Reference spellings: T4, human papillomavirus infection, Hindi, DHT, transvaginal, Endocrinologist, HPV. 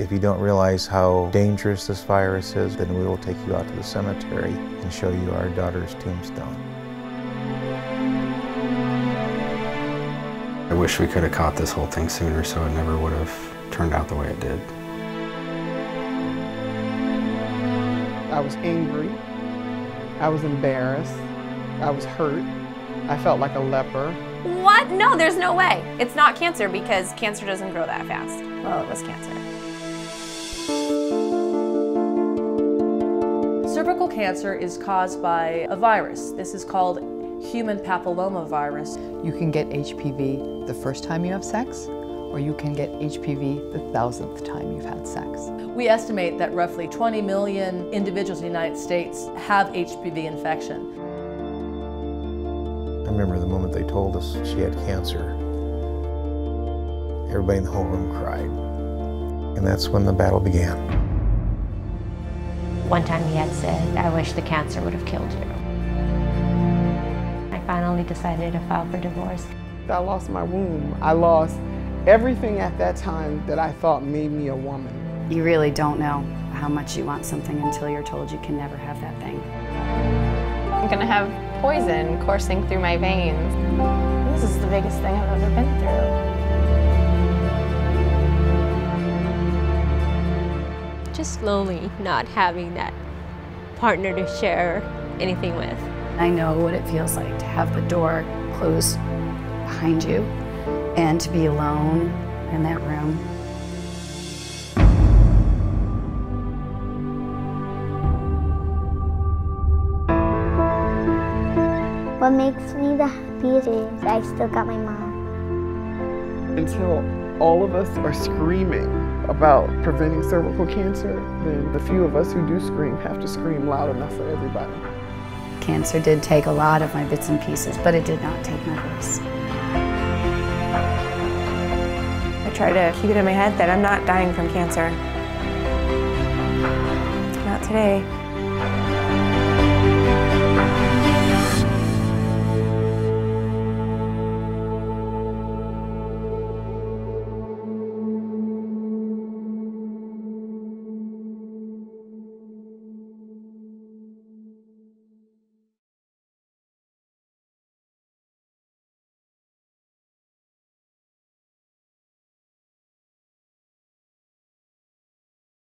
If you don't realize how dangerous this virus is, then we will take you out to the cemetery and show you our daughter's tombstone. I wish we could have caught this whole thing sooner so it never would have turned out the way it did. I was angry. I was embarrassed. I was hurt. I felt like a leper. What? No, there's no way. It's not cancer because cancer doesn't grow that fast. Well, it was cancer. Cervical cancer is caused by a virus. This is called human papillomavirus. You can get HPV the first time you have sex, or you can get HPV the 1,000th time you've had sex. We estimate that roughly 20 million individuals in the United States have HPV infection. I remember the moment they told us she had cancer. Everybody in the whole room cried. And that's when the battle began. One time he had said, "I wish the cancer would have killed you." I finally decided to file for divorce. I lost my womb. I lost everything at that time that I thought made me a woman. You really don't know how much you want something until you're told you can never have that thing. I'm gonna have poison coursing through my veins. This is the biggest thing I've ever been through. Just lonely, not having that partner to share anything with. I know what it feels like to have the door closed behind you and to be alone in that room. What makes me the happiest is I still got my mom. Until all of us are screaming about preventing cervical cancer, then the few of us who do scream have to scream loud enough for everybody. Cancer did take a lot of my bits and pieces, but it did not take my voice. I try to keep it in my head that I'm not dying from cancer. Not today.